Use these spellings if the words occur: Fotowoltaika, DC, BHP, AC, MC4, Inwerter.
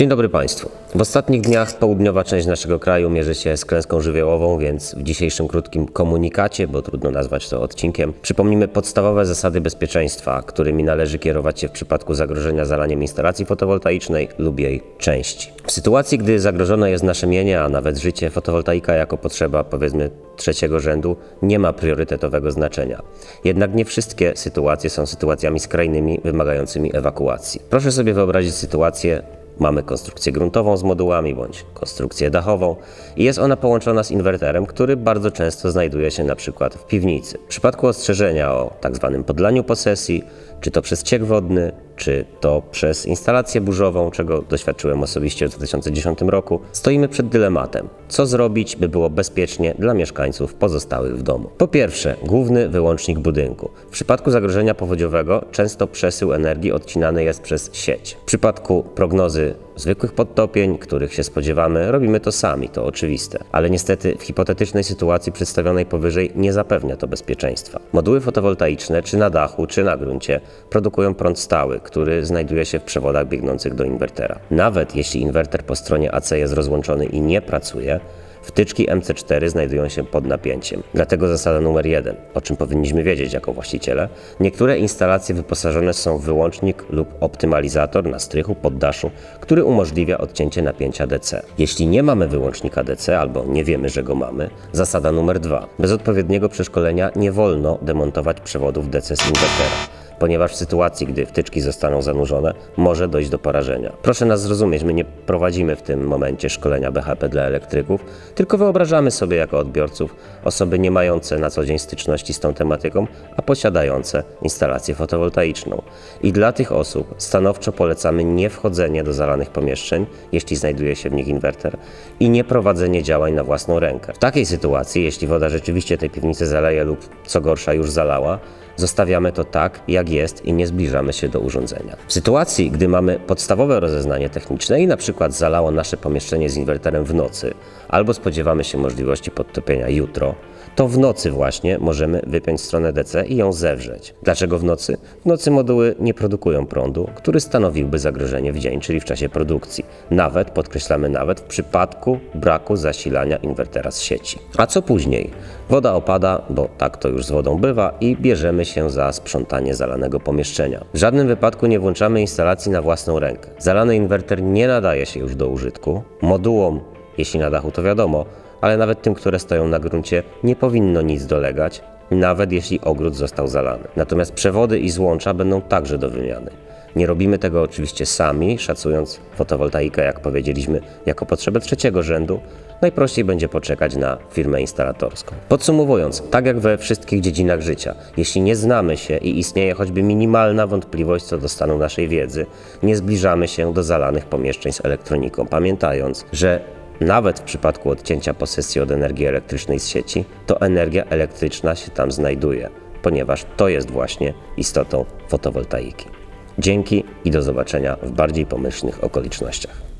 Dzień dobry Państwu. W ostatnich dniach południowa część naszego kraju mierzy się z klęską żywiołową, więc w dzisiejszym krótkim komunikacie, bo trudno nazwać to odcinkiem, przypomnimy podstawowe zasady bezpieczeństwa, którymi należy kierować się w przypadku zagrożenia zalaniem instalacji fotowoltaicznej lub jej części. W sytuacji, gdy zagrożone jest nasze mienie, a nawet życie, fotowoltaika jako potrzeba, powiedzmy, trzeciego rzędu nie ma priorytetowego znaczenia. Jednak nie wszystkie sytuacje są sytuacjami skrajnymi, wymagającymi ewakuacji. Proszę sobie wyobrazić sytuację, mamy konstrukcję gruntową z modułami bądź konstrukcję dachową i jest ona połączona z inwerterem, który bardzo często znajduje się na przykład w piwnicy. W przypadku ostrzeżenia o tzw. podlaniu posesji, czy to przez ciek wodny, czy to przez instalację burzową, czego doświadczyłem osobiście w 2010 roku, stoimy przed dylematem, co zrobić, by było bezpiecznie dla mieszkańców pozostałych w domu. Po pierwsze, główny wyłącznik budynku. W przypadku zagrożenia powodziowego często przesył energii odcinany jest przez sieć. W przypadku prognozy zwykłych podtopień, których się spodziewamy, robimy to sami, to oczywiste. Ale niestety w hipotetycznej sytuacji przedstawionej powyżej nie zapewnia to bezpieczeństwa. Moduły fotowoltaiczne, czy na dachu, czy na gruncie, produkują prąd stały, który znajduje się w przewodach biegnących do inwertera. Nawet jeśli inwerter po stronie AC jest rozłączony i nie pracuje, wtyczki MC4 znajdują się pod napięciem. Dlatego zasada numer 1, o czym powinniśmy wiedzieć jako właściciele. Niektóre instalacje wyposażone są w wyłącznik lub optymalizator na strychu, poddaszu, który umożliwia odcięcie napięcia DC. Jeśli nie mamy wyłącznika DC albo nie wiemy, że go mamy, zasada numer 2. Bez odpowiedniego przeszkolenia nie wolno demontować przewodów DC z inwertera, ponieważ w sytuacji, gdy wtyczki zostaną zanurzone, może dojść do porażenia. Proszę nas zrozumieć, my nie prowadzimy w tym momencie szkolenia BHP dla elektryków, tylko wyobrażamy sobie jako odbiorców osoby nie mające na co dzień styczności z tą tematyką, a posiadające instalację fotowoltaiczną. I dla tych osób stanowczo polecamy nie wchodzenie do zalanych pomieszczeń, jeśli znajduje się w nich inwerter, i nie prowadzenie działań na własną rękę. W takiej sytuacji, jeśli woda rzeczywiście tej piwnicy zaleje lub co gorsza już zalała, zostawiamy to tak, jak jest i nie zbliżamy się do urządzenia. W sytuacji, gdy mamy podstawowe rozeznanie techniczne i na przykład zalało nasze pomieszczenie z inwerterem w nocy, albo spodziewamy się możliwości podtopienia jutro, to w nocy właśnie możemy wypiąć stronę DC i ją zewrzeć. Dlaczego w nocy? W nocy moduły nie produkują prądu, który stanowiłby zagrożenie w dzień, czyli w czasie produkcji. Nawet, podkreślamy nawet, w przypadku braku zasilania inwertera z sieci. A co później? Woda opada, bo tak to już z wodą bywa, i bierzemy się za sprzątanie zalanego pomieszczenia. W żadnym wypadku nie włączamy instalacji na własną rękę. Zalany inwerter nie nadaje się już do użytku. Modułom, jeśli na dachu to wiadomo, ale nawet tym, które stoją na gruncie, nie powinno nic dolegać, nawet jeśli ogród został zalany. Natomiast przewody i złącza będą także do wymiany. Nie robimy tego oczywiście sami, szacując fotowoltaikę, jak powiedzieliśmy, jako potrzebę trzeciego rzędu. Najprościej będzie poczekać na firmę instalatorską. Podsumowując, tak jak we wszystkich dziedzinach życia, jeśli nie znamy się i istnieje choćby minimalna wątpliwość co do stanu naszej wiedzy, nie zbliżamy się do zalanych pomieszczeń z elektroniką, pamiętając, że nawet w przypadku odcięcia posesji od energii elektrycznej z sieci, to energia elektryczna się tam znajduje, ponieważ to jest właśnie istotą fotowoltaiki. Dzięki i do zobaczenia w bardziej pomyślnych okolicznościach.